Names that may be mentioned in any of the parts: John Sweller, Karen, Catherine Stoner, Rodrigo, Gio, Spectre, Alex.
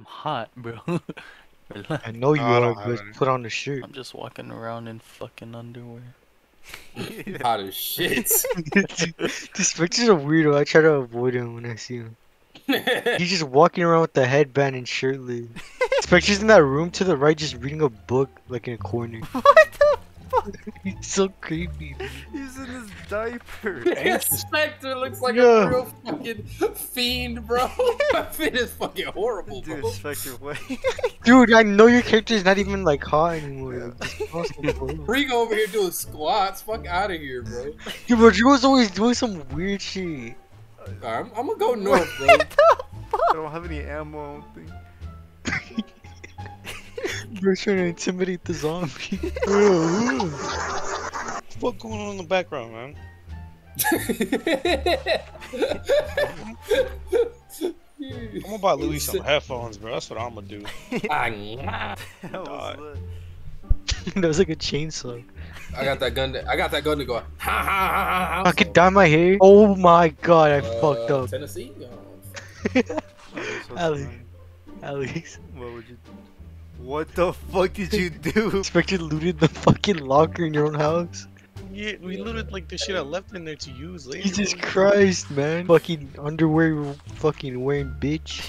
I'm hot, bro. I know you are, but put on the shirt. I'm just walking around in fucking underwear. Hot as shit. This Victor's a weirdo. I try to avoid him when I see him. He's just walking around with the headband and shirtless. Spectre's in that room to the right, just reading a book like in a corner. What the fuck? He's so creepy, dude. He's in his diaper. Spectre looks like a real fucking fiend, bro. My fit is fucking horrible, bro. Dude, Spectre, what? Dude, I know your character's not even like hot anymore. Rodrigo over here doing squats. Fuck out of here, bro. Dude, Rodrigo's always doing some weird shit. I'm gonna go north, bro. I don't have any ammo, I don't think. We're trying to intimidate the zombie. What's going on in the background, man? I'm gonna buy Louis some headphones, bro. That's what I'm gonna do. That was like a chainsaw. I got that gun to go. Ha ha ha ha. I could dye my hair. Oh my god, I fucked up. Tennessee? Alex. What would you do? What the fuck did you do? Spectre looted the fucking locker in your own house. Yeah, we looted like the shit I left in there to use later. Jesus Christ, man. Fucking underwear fucking wearing bitch.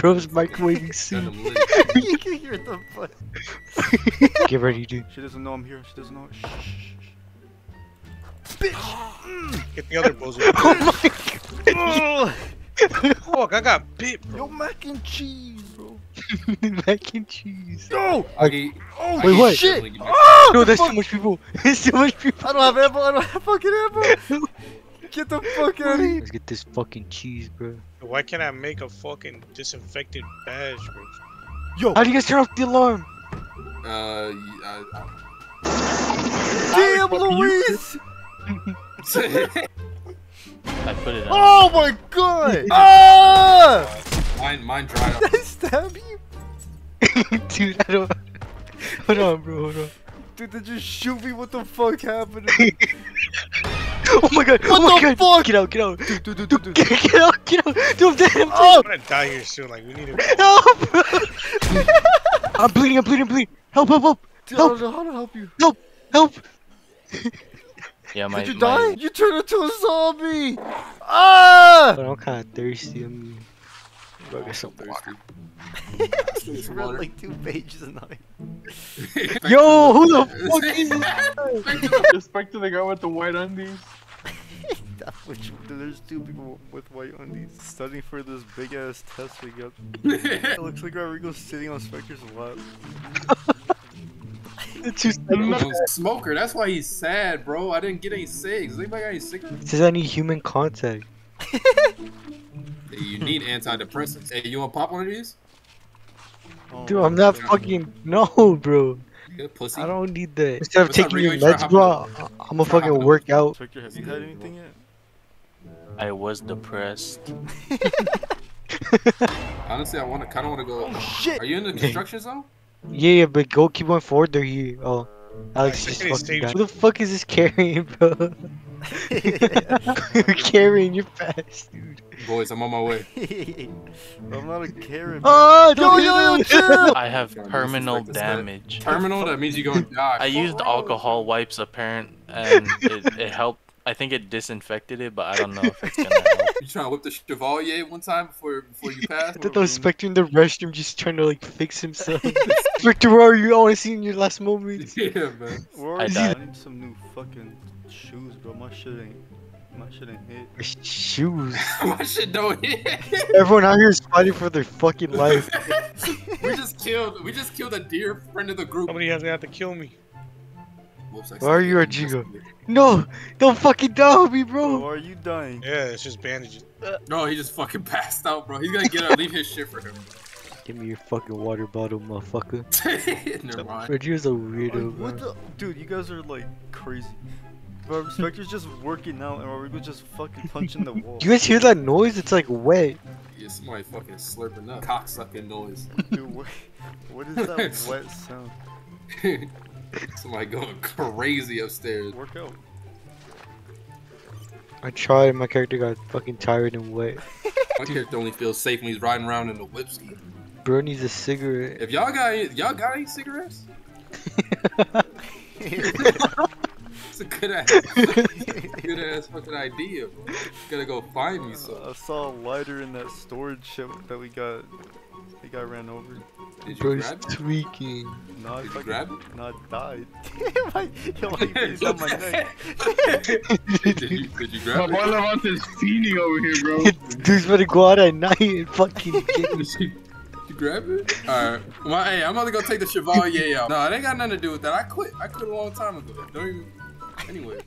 Bro's microwaving soup. You can hear the fuck. Get ready, dude. She doesn't know I'm here. She doesn't know. Shh. Bitch. Get the other bozo. Oh my god. Fuck, I got bit, bro. Yo, mac and cheese, bro. Mac and cheese. No! Okay. Oh, wait, what? Shit! Oh, no, there's too much people. There's too much people. I don't have ammo. I don't have fucking ammo. Get the fuck out of here. Let's get this fucking cheese, bro. Why can't I make a fucking disinfected badge, bro? Yo! How do you guys turn off the alarm? Damn, Louise! I put it on. Oh my god! Ah! Mine dried up. Did I stab you? Dude, I don't... Hold on, bro, hold on. Dude, they just shoot me. What the fuck happened? Oh my god! What the fuck? Get out! Get out! Dude. Get out! Get out! Dude, I'm dead! I'm gonna die here soon. Like we need to. Help! I'm bleeding! I'm bleeding! Help! Dude, help! I don't know how to help you. Help! Yeah, Did you die? You turned into a zombie! Ah! I'm kind of thirsty. I'm gonna get some water. He's read like 2 pages a night. Yo, who the fuck is this? Respect to the guy with the white undies. There's 2 people with white undies studying for this big ass test we got. It looks like Rodrigo's sitting on Spectre's lap. Smoker, that's why he's sad, bro. I didn't get any cigs. Does anybody got any cigarettes? Says I need human contact. You need antidepressants. Hey, you wanna pop one of these? Dude, I'm not fucking... No, bro. Good pussy. I don't need that. Instead of taking your meds, bro, I'm gonna fucking work out. Have you had anything yet? I was depressed. Honestly, I kinda wanna go... Oh, shit! Are you in the construction zone? Yeah, but go keep going forward. They're here. Oh. Alex just fucking died. Who the fuck is this Karen, bro? Karen, you're fast, dude. Boys, I'm on my way. I'm not a Karen. Oh, no, chill! I have terminal damage. Terminal? That means you're gonna die. I used alcohol wipes, apparent, and it helped. I think it disinfected it, but I don't know if it's gonna help. You trying to whip the Chevalier one time before you pass? I thought that was Spectre in the restroom just trying to like fix himself. Spectre, where are you? Always seeing your last moments. Yeah, man. I died. I need some new fucking shoes, bro. My shit ain't hit. My shoes? My shit don't hit. Everyone out here is fighting for their fucking life. We just killed a dear friend of the group. Somebody has to kill me. Why are you a Gio? No! Don't fucking die on me, bro! Why are you dying? Yeah, it's just bandages. No, he just fucking passed out, bro. He's gonna get out. Leave his shit for him. Give me your fucking water bottle, motherfucker. Never mind. Gio's a weirdo, bro. What the? Dude, you guys are like crazy. Bro, Spectre's just working out and Rodrigo's just fucking punching the wall. You guys hear that noise? It's like wet. Yeah, somebody fucking slurping up. Cocksucking noise. Dude, what is that wet sound? Somebody going crazy upstairs. Work out. I tried, my character got fucking tired and wet. My character only feels safe when he's riding around in the whip ski. Bernie's a cigarette. If y'all got any cigarettes? It's a good ass, fucking idea, bro. Gotta go find me some. I saw a lighter in that storage ship that we got. He got ran over. Did you grab it? Tweaking. No, I fucking grab it? No, I died. Yo, like, he's on my neck. Did you grab it? My boy Levant is fiending over here, bro. Dude's gonna go out at night and fucking get me. You grab it? Alright. Well, hey, I'm about to go take the Chevalier out. No, it ain't got nothing to do with that. I quit. I quit a long time ago. Don't even... Anyway.